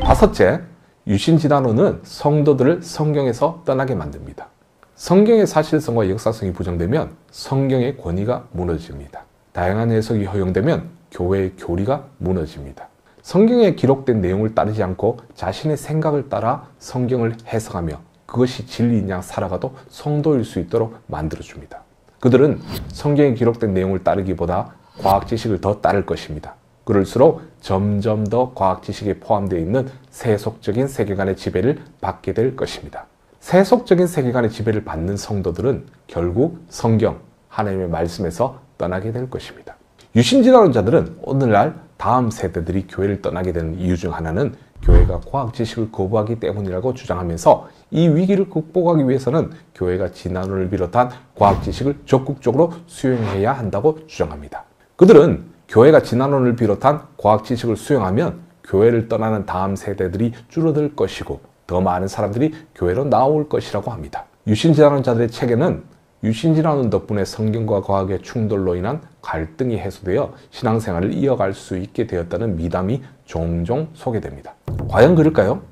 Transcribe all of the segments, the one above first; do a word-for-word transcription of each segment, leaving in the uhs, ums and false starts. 다섯째, 유신진화론은 성도들을 성경에서 떠나게 만듭니다. 성경의 사실성과 역사성이 부정되면 성경의 권위가 무너집니다. 다양한 해석이 허용되면 교회의 교리가 무너집니다. 성경에 기록된 내용을 따르지 않고 자신의 생각을 따라 성경을 해석하며 그것이 진리인 양 살아가도 성도일 수 있도록 만들어줍니다. 그들은 성경에 기록된 내용을 따르기보다 과학 지식을 더 따를 것입니다. 그럴수록 점점 더 과학 지식에 포함되어 있는 세속적인 세계관의 지배를 받게 될 것입니다. 세속적인 세계관의 지배를 받는 성도들은 결국 성경, 하나님의 말씀에서 떠나게 될 것입니다. 유신진화론자들은 오늘날 다음 세대들이 교회를 떠나게 되는 이유 중 하나는 교회가 과학 지식을 거부하기 때문이라고 주장하면서 이 위기를 극복하기 위해서는 교회가 진화론을 비롯한 과학 지식을 적극적으로 수용해야 한다고 주장합니다. 그들은 교회가 진화론을 비롯한 과학 지식을 수용하면 교회를 떠나는 다음 세대들이 줄어들 것이고 더 많은 사람들이 교회로 나올 것이라고 합니다. 유신진화론자들의 체계는 유신진화론 덕분에 성경과 과학의 충돌로 인한 갈등이 해소되어 신앙생활을 이어갈 수 있게 되었다는 미담이 종종 소개됩니다. 과연 그럴까요?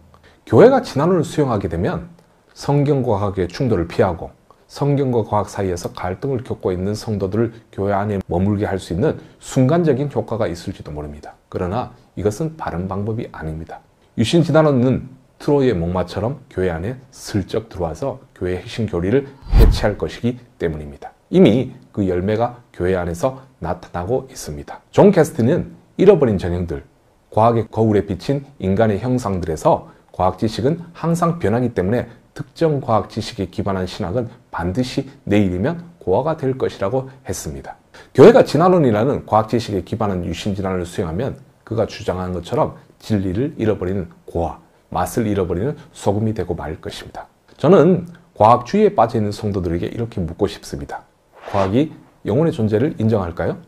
교회가 진화론을 수용하게 되면 성경과 과학의 충돌을 피하고 성경과 과학 사이에서 갈등을 겪고 있는 성도들을 교회 안에 머물게 할 수 있는 순간적인 효과가 있을지도 모릅니다. 그러나 이것은 바른 방법이 아닙니다. 유신진화론은 트로이의 목마처럼 교회 안에 슬쩍 들어와서 교회의 핵심 교리를 해체할 것이기 때문입니다. 이미 그 열매가 교회 안에서 나타나고 있습니다. 존 캐스틴은 잃어버린 전형들, 과학의 거울에 비친 인간의 형상들에서 과학 지식은 항상 변하기 때문에 특정 과학 지식에 기반한 신학은 반드시 내일이면 고아가 될 것이라고 했습니다. 교회가 진화론이라는 과학 지식에 기반한 유신진화론을 수용하면 그가 주장한 것처럼 진리를 잃어버리는 고아, 맛을 잃어버리는 소금이 되고 말 것입니다. 저는 과학주의에 빠져있는 성도들에게 이렇게 묻고 싶습니다. 과학이 영혼의 존재를 인정할까요?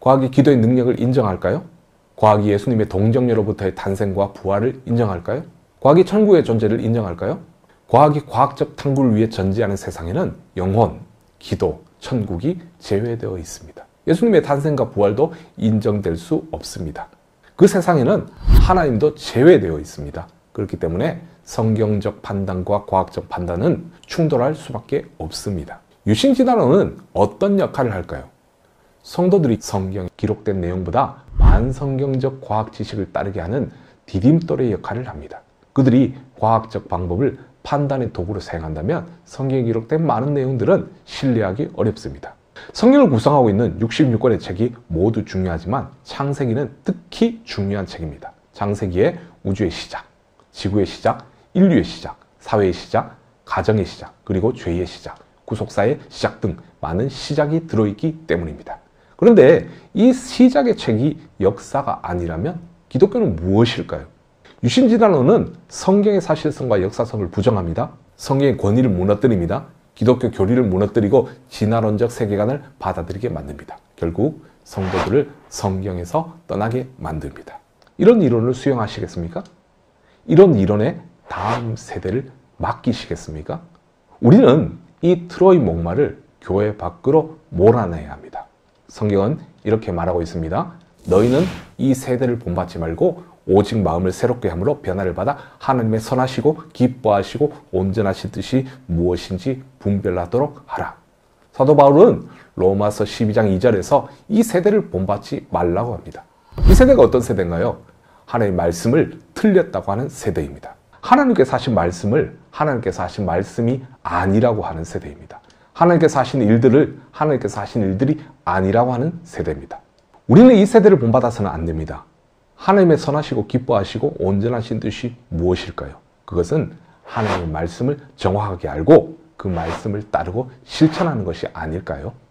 과학이 기도의 능력을 인정할까요? 과학이 예수님의 동정녀로부터의 탄생과 부활을 인정할까요? 과학이 천국의 존재를 인정할까요? 과학이 과학적 탐구를 위해 전제하는 세상에는 영혼, 기도, 천국이 제외되어 있습니다. 예수님의 탄생과 부활도 인정될 수 없습니다. 그 세상에는 하나님도 제외되어 있습니다. 그렇기 때문에 성경적 판단과 과학적 판단은 충돌할 수밖에 없습니다. 유신진화론은 어떤 역할을 할까요? 성도들이 성경에 기록된 내용보다 반성경적 과학 지식을 따르게 하는 디딤돌의 역할을 합니다. 그들이 과학적 방법을 판단의 도구로 사용한다면 성경에 기록된 많은 내용들은 신뢰하기 어렵습니다. 성경을 구성하고 있는 육십육 권의 책이 모두 중요하지만 창세기는 특히 중요한 책입니다. 창세기의 우주의 시작, 지구의 시작, 인류의 시작, 사회의 시작, 가정의 시작, 그리고 죄의 시작, 구속사의 시작 등 많은 시작이 들어있기 때문입니다. 그런데 이 시작의 책이 역사가 아니라면 기독교는 무엇일까요? 유신진화론은 성경의 사실성과 역사성을 부정합니다. 성경의 권위를 무너뜨립니다. 기독교 교리를 무너뜨리고 진화론적 세계관을 받아들이게 만듭니다. 결국 성도들을 성경에서 떠나게 만듭니다. 이런 이론을 수용하시겠습니까? 이런 이론에 다음 세대를 맡기시겠습니까? 우리는 이 트로이 목마를 교회 밖으로 몰아내야 합니다. 성경은 이렇게 말하고 있습니다. 너희는 이 세대를 본받지 말고 오직 마음을 새롭게 함으로 변화를 받아 하나님의 선하시고 기뻐하시고 온전하신 뜻이 무엇인지 분별하도록 하라. 사도 바울은 로마서 십이 장 이 절에서 이 세대를 본받지 말라고 합니다. 이 세대가 어떤 세대인가요? 하나님의 말씀을 틀렸다고 하는 세대입니다. 하나님께서 하신 말씀을 하나님께서 하신 말씀이 아니라고 하는 세대입니다. 하나님께서 하신 일들을 하나님께서 하신 일들이 아니라고 하는 세대입니다. 우리는 이 세대를 본받아서는 안 됩니다. 하나님의 선하시고 기뻐하시고 온전하신 뜻이 무엇일까요? 그것은 하나님의 말씀을 정확하게 알고 그 말씀을 따르고 실천하는 것이 아닐까요?